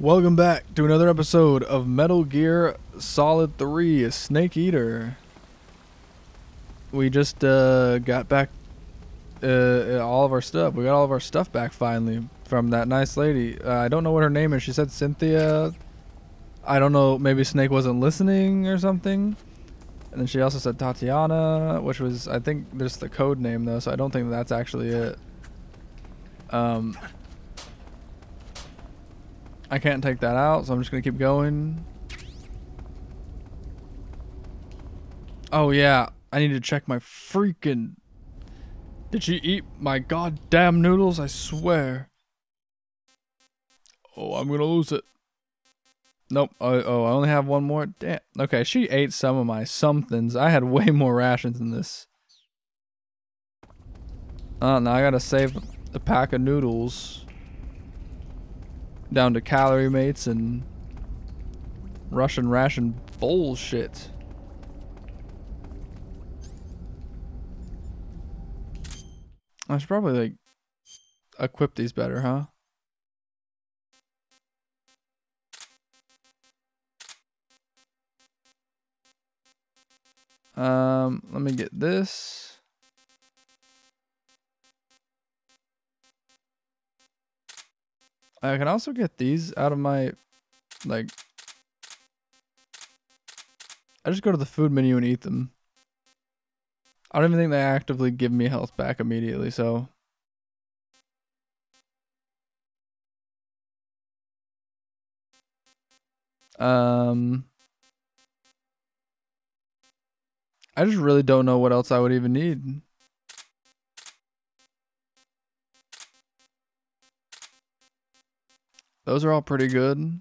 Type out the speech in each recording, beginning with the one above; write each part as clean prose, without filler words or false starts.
Welcome back to another episode of Metal Gear Solid 3: Snake Eater. We just got back all of our stuff. We got all of our stuff back finally from that nice lady. I don't know what her name is. She said Cynthia. I don't know. Maybe Snake wasn't listening or something. And then she also said Tatiana, which was, I think, just the code name though. So I don't think that's actually it. I can't take that out, so I'm just gonna keep going. Oh yeah, I need to check my freaking... Did she eat my goddamn noodles? I swear. Oh, I'm gonna lose it. Nope. Oh, I only have one more. Damn. Okay, she ate some of my somethings. I had way more rations than this. Oh, now I gotta save the pack of noodles. Down to calorie mates and Russian ration bullshit. I should probably like equip these better, huh? Let me get this. I can also get these out of my, like, I just go to the food menu and eat them. I don't even think they actively give me health back immediately, so. I just really don't know what else I would even need. Those are all pretty good.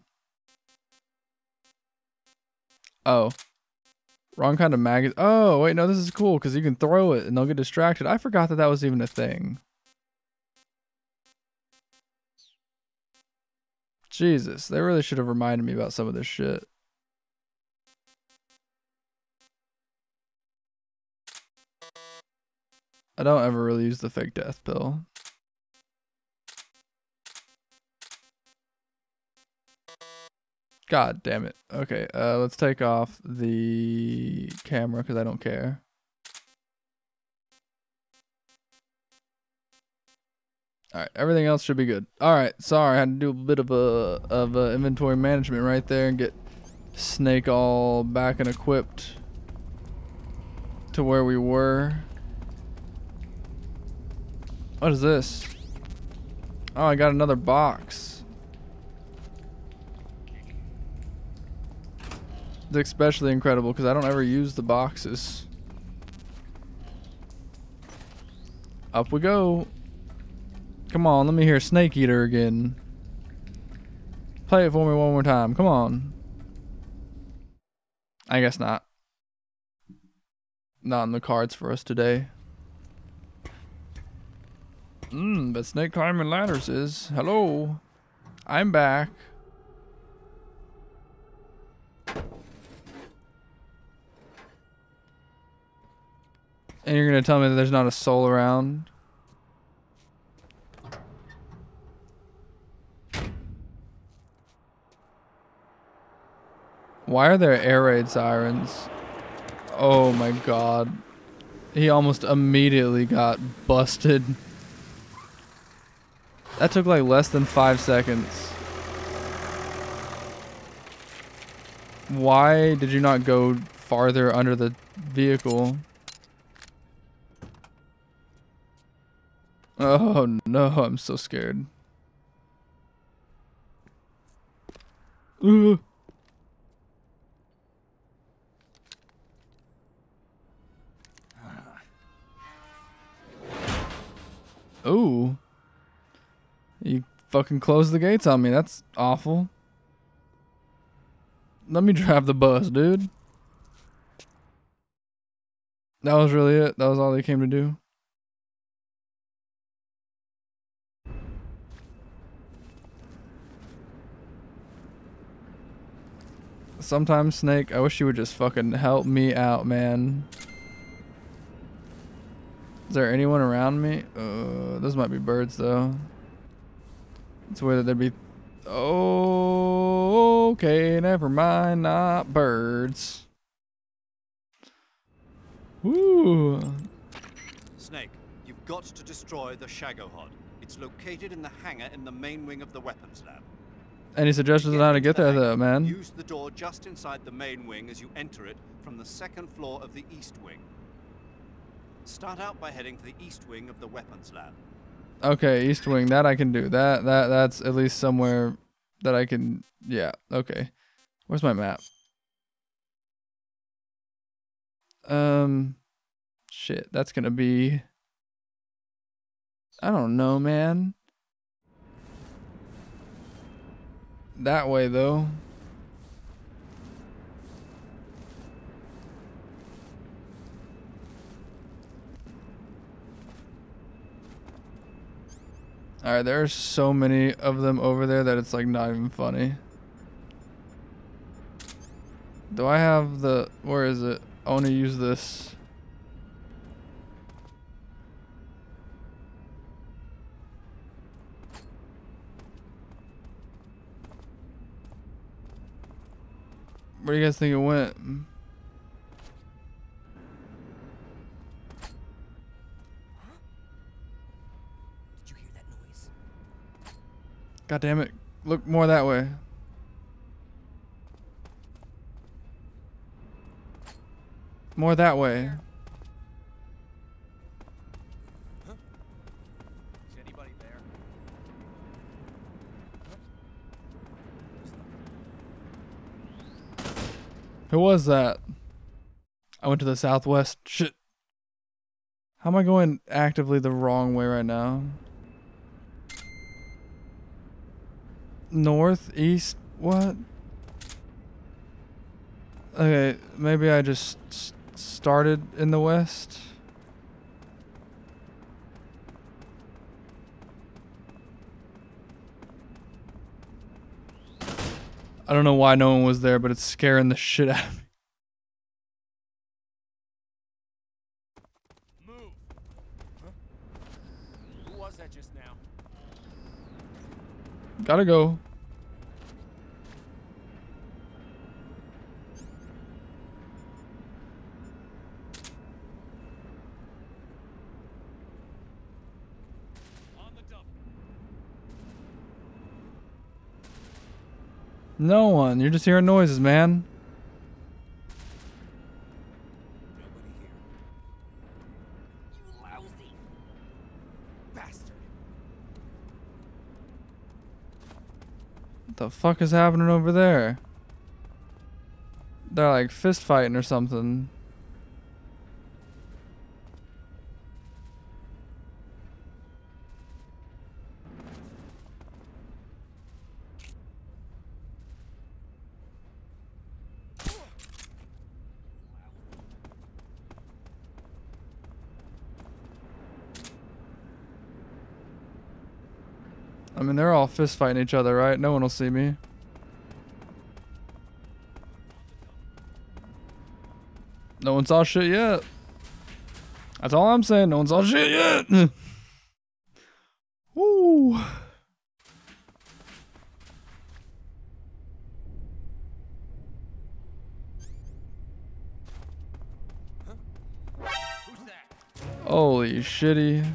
Oh. Wrong kind of magazine. Oh, wait, no, this is cool because you can throw it and they'll get distracted. I forgot that that was even a thing. Jesus, they really should have reminded me about some of this shit. I don't ever really use the fake death pill. God damn it. Okay, let's take off the camera because I don't care. Alright, everything else should be good. Alright, sorry, I had to do a bit of a inventory management right there and get Snake all back and equipped to where we were. What is this? Oh, I got another box. It's especially incredible because I don't ever use the boxes. Up we go. Come on, let me hear Snake Eater again. Play it for me one more time. Come on. I guess not. Not in the cards for us today. But Snake Climbing Ladders is. Hello. I'm back. And you're gonna tell me that there's not a soul around? Why are there air raid sirens? Oh my god. He almost immediately got busted. That took like less than 5 seconds. Why did you not go farther under the vehicle? Oh no, I'm so scared. Ooh. Ooh. You fucking closed the gates on me. That's awful. Let me drive the bus, dude. That was really it. That was all they came to do. Sometimes, Snake, I wish you would just fucking help me out, man. Is there anyone around me? Those might be birds, though. It's weird that there'd be Okay, never mind, not birds. Woo. Snake, you've got to destroy the Shagohod. It's located in the hangar in the main wing of the weapons lab. Any suggestions on how to get there, though, man? Use the door just inside the main wing as you enter it from the second floor of the east wing. Start out by heading for the east wing of the weapons lab. Okay, east wing. That I can do. That's at least somewhere that I can. Yeah. Okay. Where's my map? Shit. That's gonna be. I don't know, man. That way, though. Alright, there are so many of them over there that it's like not even funny. Do I have the... Where is it? I want to use this. Where do you guys think it went? Did you hear that noise? God damn it. Look more that way. More that way. Huh? Is anybody there? Who was that? I went to the southwest. Shit. How am I going actively the wrong way right now? North, east, what? Okay, maybe I just started in the west. I don't know why no one was there, but it's scaring the shit out of me. Move. Huh? Who was that just now? Gotta go. No one. You're just hearing noises, man. Nobody here. You lousy bastard. What the fuck is happening over there? They're like fist fighting or something. I mean, they're all fist fighting each other, right? No one will see me. No one saw shit yet. That's all I'm saying. No one saw shit yet. Woo. Holy shitty.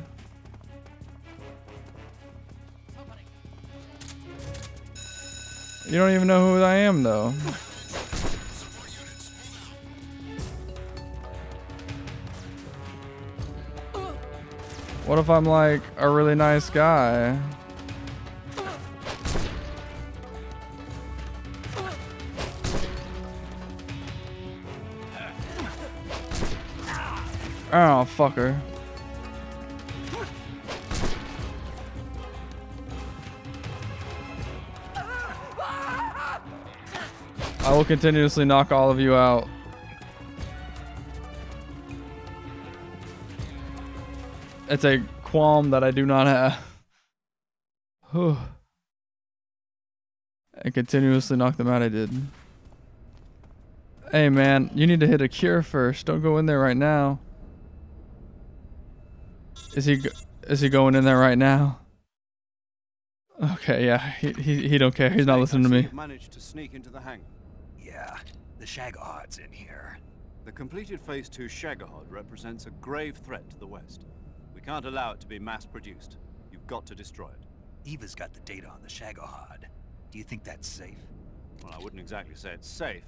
You don't even know who I am, though. What if I'm like a really nice guy? Oh, fucker. I will continuously knock all of you out. It's a qualm that I do not have. And continuously knock them out, I did. Hey man, you need to hit a cure first. Don't go in there right now. Is he going in there right now? Okay, yeah, he don't care. He's not listening to me. Managed to sneak into the hangar. Yeah, the Shagohod's in here. The completed Phase 2 Shagohod represents a grave threat to the West. We can't allow it to be mass-produced. You've got to destroy it. Eva's got the data on the Shagohod. Do you think that's safe? Well, I wouldn't exactly say it's safe,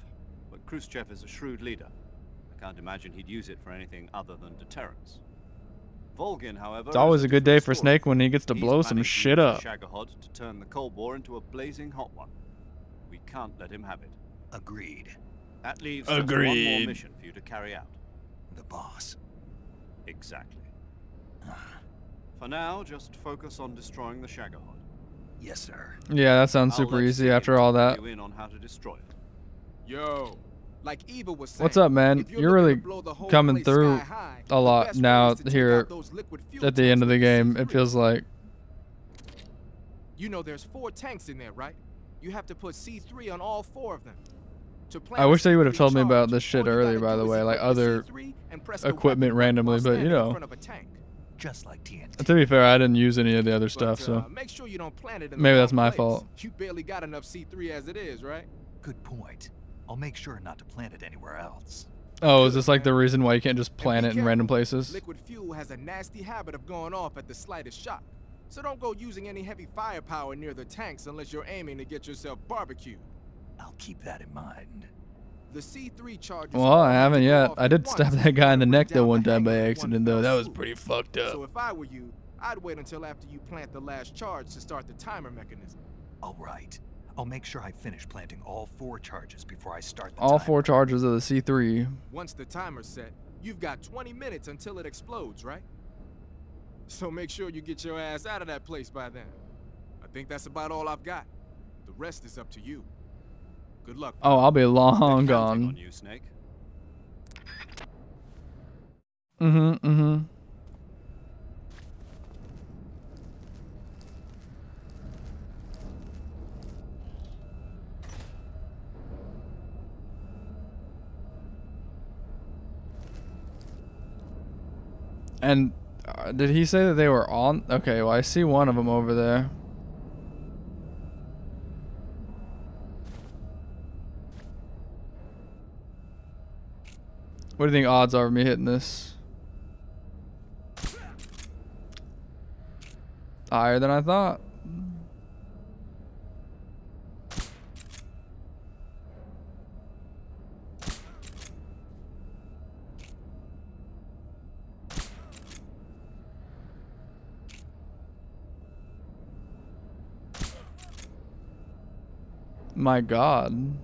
but Khrushchev is a shrewd leader. I can't imagine he'd use it for anything other than deterrence. Volgin, however, it's always a good day for Snake when he gets to blow some shit up. Shagohod to turn the Cold War into a blazing hot one. We can't let him have it. Agreed. That leaves one more mission for you to carry out. The boss. Exactly. For now, just focus on destroying the Shagohod. Yes, sir. Yeah, that sounds super easy after all that. You in on how to destroy it. Yo. Like Eva was saying, what's up, man? You're really coming through high, a lot now here at the end of the game. It feels like. You know there's 4 tanks in there, right? You have to put C3 on all 4 of them. I wish they would have told me about this shit earlier, by the way, like other equipment randomly, but you know. Just like TNT. To be fair, I didn't use any of the other stuff, so make sure you don't plant it in maybe that's my fault. You barely got enough C3 as it is, right? Good point. I'll make sure not to plant it anywhere else. Oh, is this like the reason why you can't just plant it in random places? Liquid fuel has a nasty habit of going off at the slightest shock. So don't go using any heavy firepower near the tanks unless you're aiming to get yourself barbecued. I'll keep that in mind. The C3 charges. Well, I haven't yet. I did stab that guy in the neck though one time by accident though. That was pretty fucked up. So if I were you, I'd wait until after you plant the last charge to start the timer mechanism. All right. I'll make sure I finish planting all 4 charges before I start the all timer. 4 charges of the C3. Once the timer's set, you've got 20 minutes until it explodes, right? So make sure you get your ass out of that place by then. I think that's about all I've got. The rest is up to you. Good luck. Oh, I'll be long gone. On you, Snake. Mm-hmm, mm-hmm. And did he say that they were on? Okay, well, I see one of them over there. What do you think odds are of me hitting this? Higher than I thought. My God.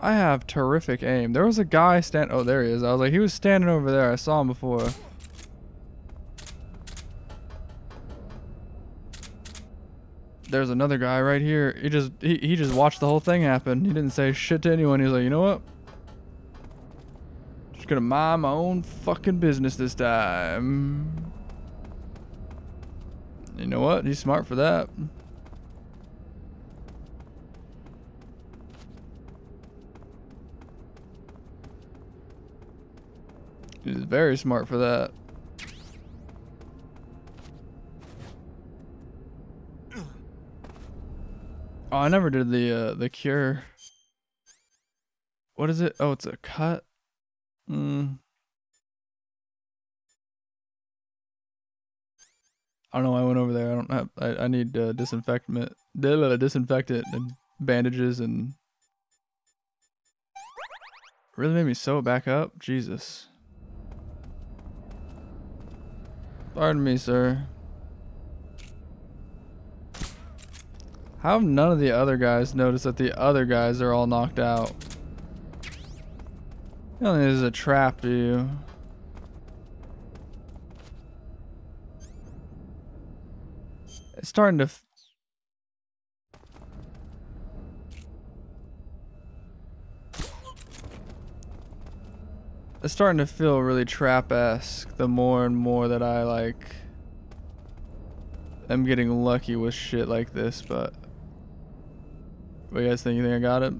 I have terrific aim. There was a guy oh, there he is. I was like, he was standing over there. I saw him before. There's another guy right here. He just watched the whole thing happen. He didn't say shit to anyone. He was like, you know what? Just gonna mind my own fucking business this time. You know what? He's smart for that. He's very smart for that. Oh, I never did the cure. What is it? Oh, it's a cut. I don't know why I went over there. I don't have. I need disinfectant and bandages and. Really made me sew it back up. Jesus. Pardon me, sir. How have none of the other guys noticed that the other guys are all knocked out? You don't think this is a trap, do you? It's starting to it's starting to feel really trap-esque the more and more that I like am getting lucky with shit like this, but what do you guys think? You think I got it?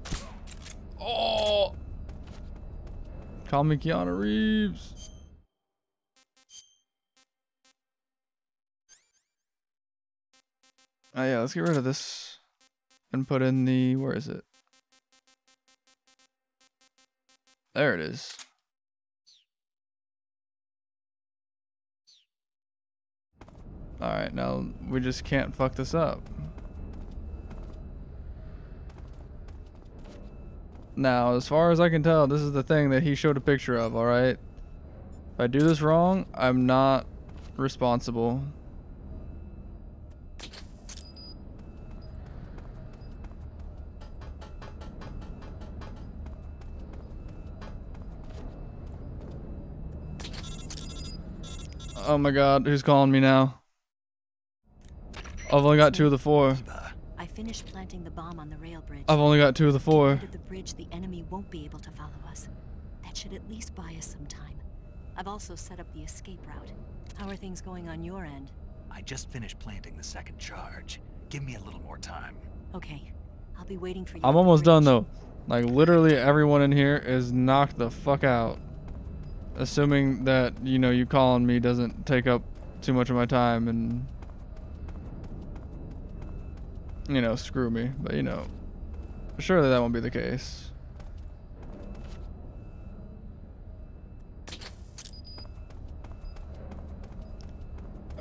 Oh, call me Keanu Reeves. Yeah, let's get rid of this and put in the, where is it? There it is. Alright, now we just can't fuck this up. Now, as far as I can tell, this is the thing that he showed a picture of, alright? If I do this wrong, I'm not responsible. Oh my god, who's calling me now? I've only got 2 of the 4. I finished planting the bomb on the rail bridge. I've only got 2 of the 4. At the bridge, the enemy won't be able to follow us. That should at least buy us some time. I've also set up the escape route. How are things going on your end? I just finished planting the 2nd charge. Give me a little more time. Okay, I'll be waiting for you. I'm almost done though. Like literally everyone in here is knocked the fuck out. Assuming that, you know, you calling me doesn't take up too much of my time and, you know, screw me. But, you know, surely that won't be the case.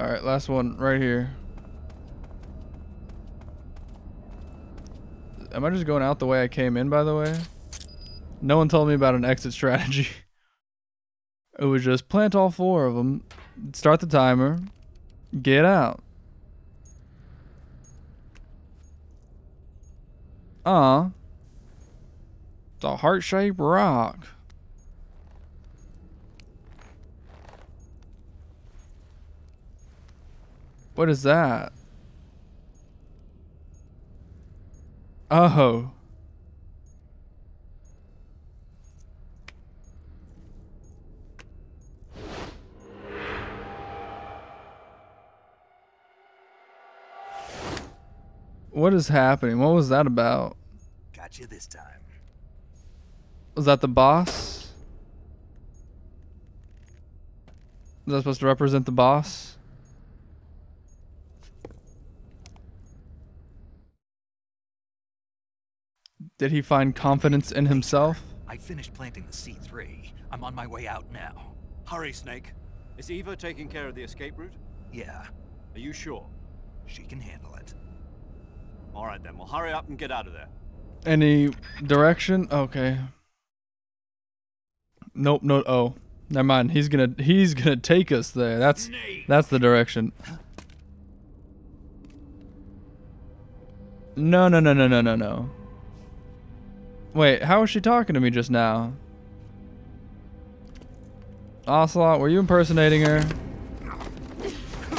Alright, last one right here. Am I just going out the way I came in, by the way? No one told me about an exit strategy. It was just plant all 4 of them, start the timer, get out. It's a heart-shaped rock. What is that? Oh. What is happening? What was that about? Got you this time. Was that the boss? Is that supposed to represent the boss? Did he find confidence in himself? I finished planting the C3. I'm on my way out now. Hurry, Snake. Is Eva taking care of the escape route? Yeah. Are you sure? She can handle it. All right then, we'll hurry up and get out of there. Any direction? Okay. Nope, no. Oh, never mind. He's gonna take us there. That's the direction. No. Wait, how was she talking to me just now? Ocelot, were you impersonating her?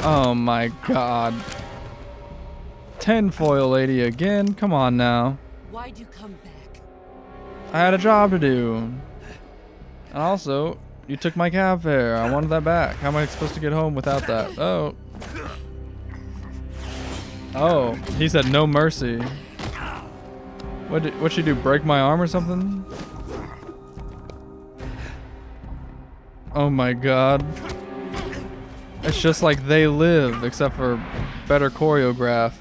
Oh my god. Tinfoil lady again. Come on now. Why'd you come back? I had a job to do. And also, you took my cab fare. I wanted that back. How am I supposed to get home without that? Oh. Oh, he said no mercy. What'd she do? Break my arm or something? Oh my god. It's just like They Live, except for better choreographed.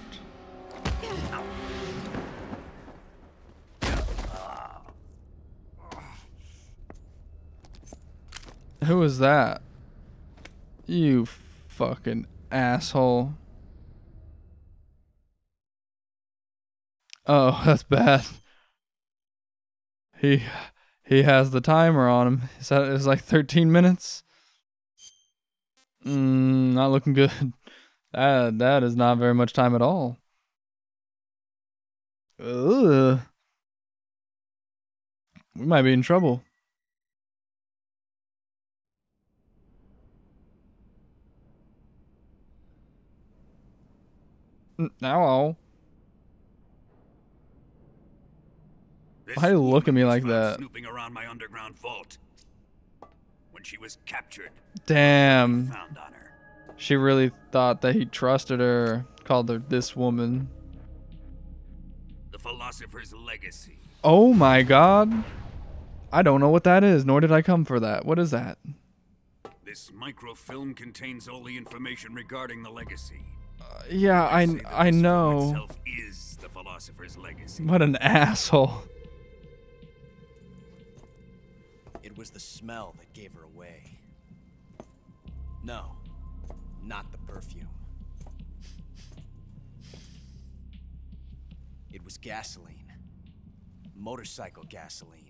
Who is that? You fucking asshole. Oh, that's bad. He has the timer on him. It's like 13 minutes. Not looking good. That is not very much time at all. Ugh. We might be in trouble. Now, why you look at me like that? Snooping around my underground vault when she was captured. Damn. Found on her. She really thought that he trusted her. Called her this woman. The philosopher's legacy. Oh my god. I don't know what that is, nor did I come for that. What is that? This microfilm contains all the information regarding the legacy. Yeah, I know. Is the philosopher's legacy. What an asshole. It was the smell that gave her away. No, not the perfume. It was gasoline. Motorcycle gasoline.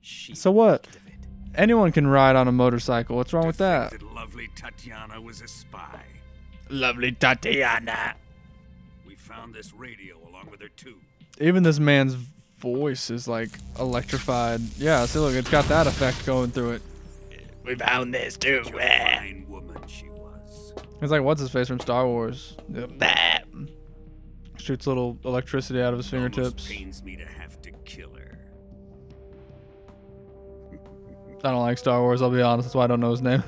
She so what? Anyone can ride on a motorcycle. What's wrong with that? That lovely Tatiana was a spy. Lovely Tatiana. We found this radio along with her too. Even this man's voice is like electrified. Yeah, see, look, it's got that effect going through it. We found this too. Fine woman she was. It's like what's his face from Star Wars. Yep. Shoots little electricity out of his fingertips. It pains me to have to kill her. I don't like Star Wars. I'll be honest. That's why I don't know his name.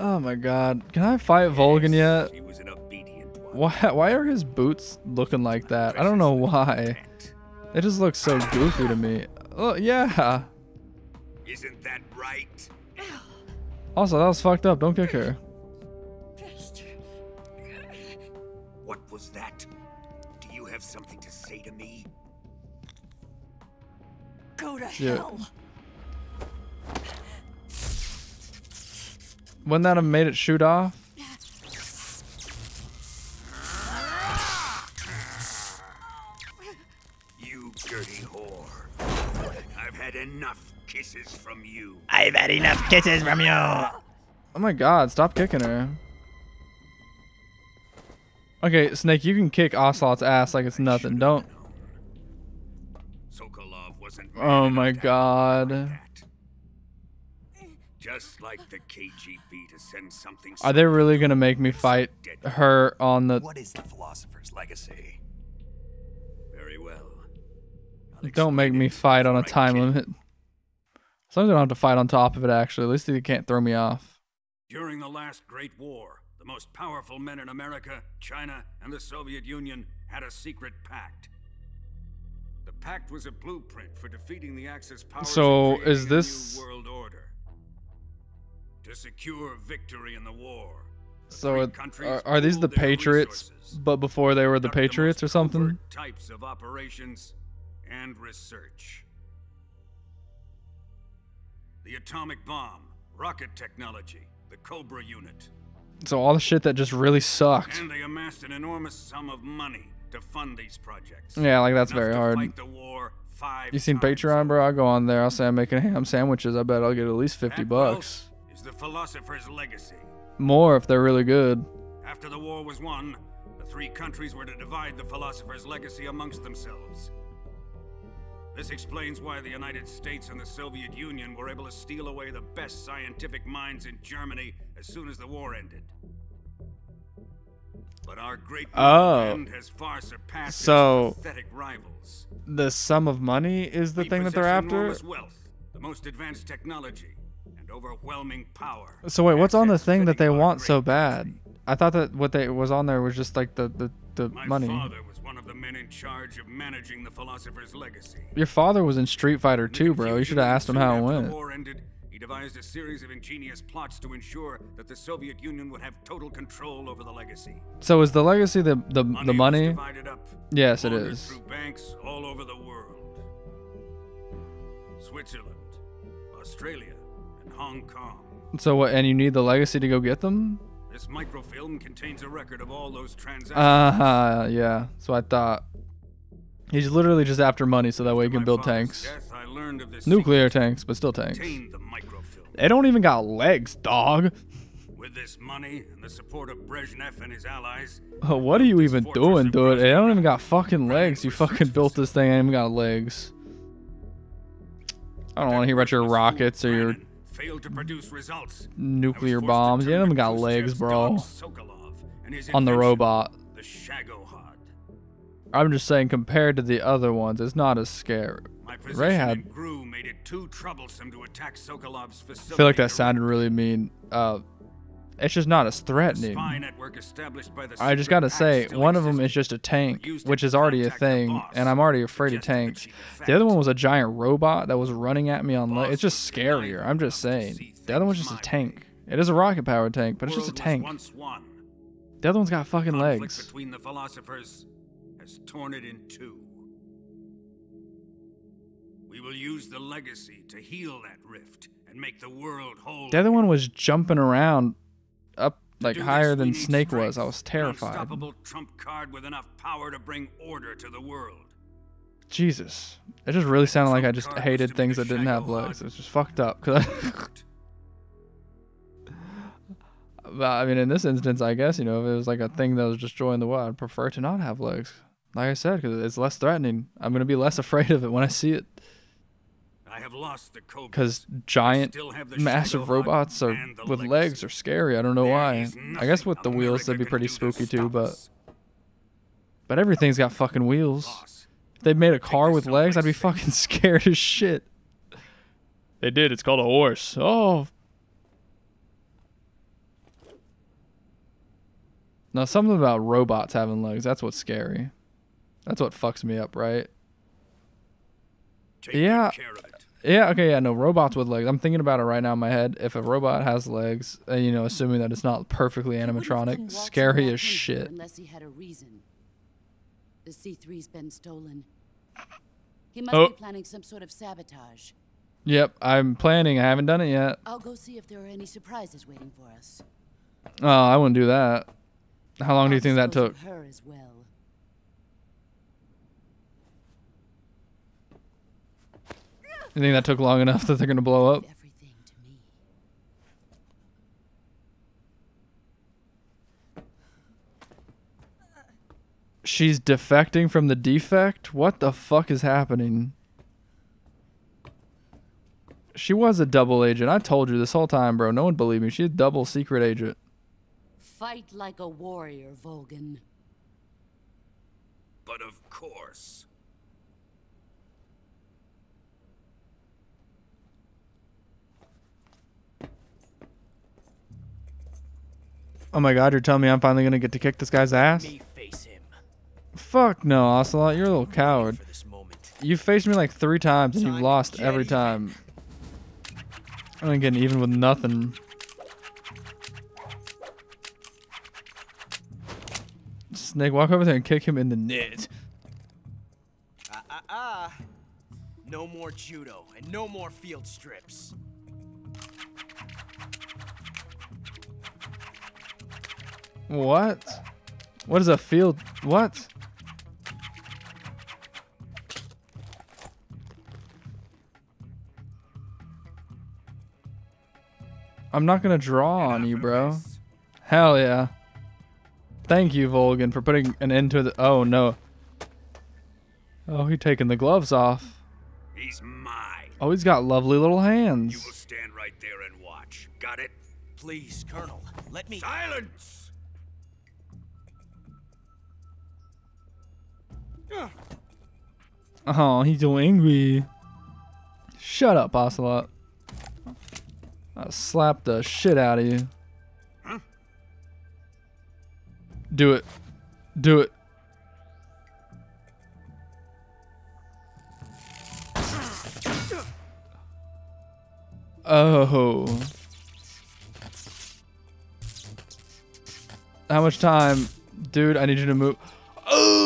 Oh my God! Can I fight Volgin yet? Why are his boots looking like that? I don't know why. They just look so goofy to me. Oh yeah. Isn't that right? Also, that was fucked up. Don't kick her. What was that? Do you have something to say to me? Go to hell. Wouldn't that have made it shoot off? You dirty whore. I've had enough kisses from you. Oh my God, stop kicking her. Okay, Snake, you can kick Ocelot's ass like it's nothing. Don't. Sokolov wasn't. Oh my God. Just like the KGB to send something. Are they really gonna make me fight her on the? What is the philosopher's legacy? Very well. Don't make me fight on a time limit. As long as I don't have to fight on top of it, actually, at least they can't throw me off. During the last Great War, the most powerful men in America, China, and the Soviet Union had a secret pact. The pact was a blueprint for defeating the Axis powers. So is this? World order. To secure victory in the war. So are these the Patriots, but before they were the Patriots or something? Types of operations and research. The atomic bomb, rocket technology, the Cobra unit. So all the shit that just really sucked. And they amassed an enormous sum of money to fund these projects. Yeah, like that's very hard. You seen Patreon, bro? I'll go on there. I'll say I'm making ham sandwiches. I bet I'll get at least $50. The philosopher's legacy. More if they're really good. After the war was won, the three countries were to divide the philosopher's legacy amongst themselves. This explains why the United States and the Soviet Union were able to steal away the best scientific minds in Germany as soon as the war ended. But our great friend has far surpassed its pathetic rivals. The sum of money is the thing that they're after? Enormous wealth, the most advanced technology. Overwhelming power. So wait, what's on the thing that they want so bad? I thought that what they was on there was just like the money. My father was one of the men in charge of managing the philosopher's legacy. Your father was in Street Fighter 2, bro. You should have asked him how it went. The war ended, he devised a series of ingenious plots to ensure that the Soviet Union would have total control over the legacy. So is the legacy the money? Divided up, yes, it is. Through banks all over the world. Switzerland, Australia, Hong Kong. So what, and you need the legacy to go get them? This microfilm contains a record of all those transactions. Yeah. So I thought he's literally just after money so that way he can build tanks. I learned of this nuclear tanks, but still tanks. The they don't even got legs, dog. With this money and the support of Brezhnev and his allies. Oh, what are you even doing, dude? They don't even got fucking legs. You fucking built this thing and even got legs. I don't want to hear about your rockets or your failed to produce results. Nuclear bombs. Yeah, them got legs, bro. On the robot. The Shagohod. I'm just saying, compared to the other ones, it's not as scary. Ray had. I feel like that sounded really mean. It's just not as threatening. I just gotta say, one of them is just a tank, which is already a thing, and I'm already afraid of tanks. The other one was a giant robot that was running at me on legs. It's just scarier. I'm just saying. The other one's just a tank. It is a rocket-powered tank, but it's just a tank. The other one's got fucking legs. Conflict between the philosophers has torn it in two. We will use the legacy to heal that rift and make the world whole. The other one was jumping around up like higher than Snake was. I was terrified. An unstoppable trump card with enough power to bring order to the world. Jesus. It just really sounded like I just hated things that didn't have legs. It was just fucked up. Cause I mean, in this instance, I guess, you know, if it was like a thing that was destroying the world, I'd prefer to not have legs. Like I said, because it's less threatening. I'm going to be less afraid of it when I see it. I have lost the Cobra. Because giant, massive robots are, with legs are scary. I don't know why. I guess with the wheels, they'd be pretty spooky too, but everything's got fucking wheels. If they made a car with legs, I'd be fucking scared as shit. They did. It's called a horse. Oh. Now, something about robots having legs, that's what's scary. That's what fucks me up, right? Yeah. Yeah, okay, yeah, no, robots with legs. I'm thinking about it right now in my head. If a robot has legs, you know, assuming that it's not perfectly animatronic, scary as shit. Unless he had a reason. The C3's been stolen. He must be planning some sort of sabotage. Yep, I'm planning. I haven't done it yet. I'll go see if there are any surprises waiting for us. Oh, I wouldn't do that. How long do you think that took? You think that took long enough that they're gonna blow up? She's defecting from the defect? What the fuck is happening? She was a double agent. I told you this whole time, bro. No one believed me. She's a double secret agent. Fight like a warrior, Volgin. But of course. Oh my god, you're telling me I'm finally gonna get to kick this guy's ass? Me face him. Fuck no, Ocelot, you're a little coward. You faced me like 3 times and you lost every time. I ain't getting even with nothing. Snake, walk over there and kick him in the net. No more judo and no more field strips. What? What is a field? What? I'm not gonna draw on you, bro. Hell yeah. Thank you, Volgin, for putting an end to the... Oh, no. Oh, he's taking the gloves off. He's mine. Oh, he's got lovely little hands. You will stand right there and watch. Got it? Please, Colonel, let me... Silence! Oh, he's so angry. Shut up, Ocelot. I'll slap the shit out of you. Do it. Do it. Oh. How much time? Dude, I need you to move. Oh!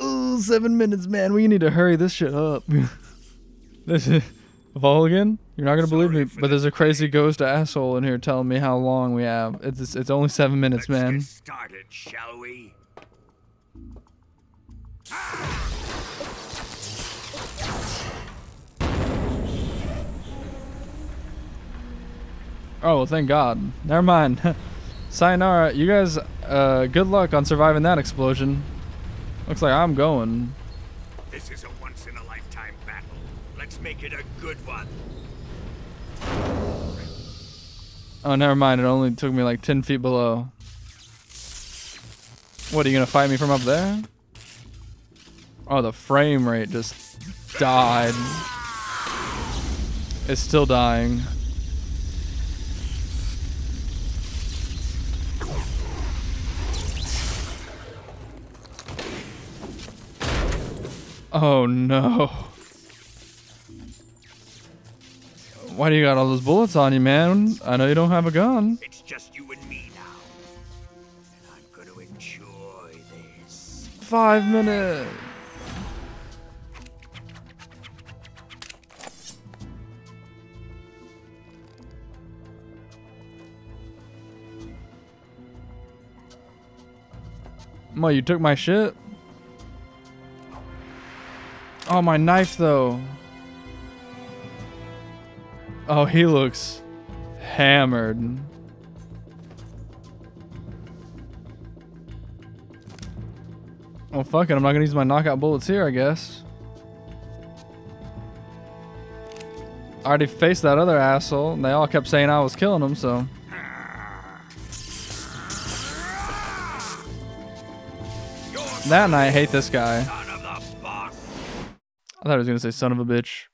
Oh, 7 minutes, man. We need to hurry this shit up. This is... Volgin? You're not going to believe me, but there's a crazy ghost asshole in here telling me how long we have. It's only 7 minutes, man. Let's get started, shall we? Oh, well, thank God. Never mind. Sayonara, you guys, good luck on surviving that explosion. Looks like I'm going. This is a once-in-a-lifetime battle. Let's make it a good one. Oh, never mind. It only took me like 10 feet below. What, are you gonna fight me from up there? Oh, the frame rate just died. It's still dying. Oh no. Why do you got all those bullets on you, man? I know you don't have a gun. It's just you and me now. And I'm going to enjoy this. 5 minutes. Well, you took my shit? Oh, my knife, though. Oh, he looks hammered. Oh, fuck it. I'm not gonna use my knockout bullets here, I guess. I already faced that other asshole, and they all kept saying I was killing them, so... That, and I hate this guy. I thought he was gonna say son of a bitch.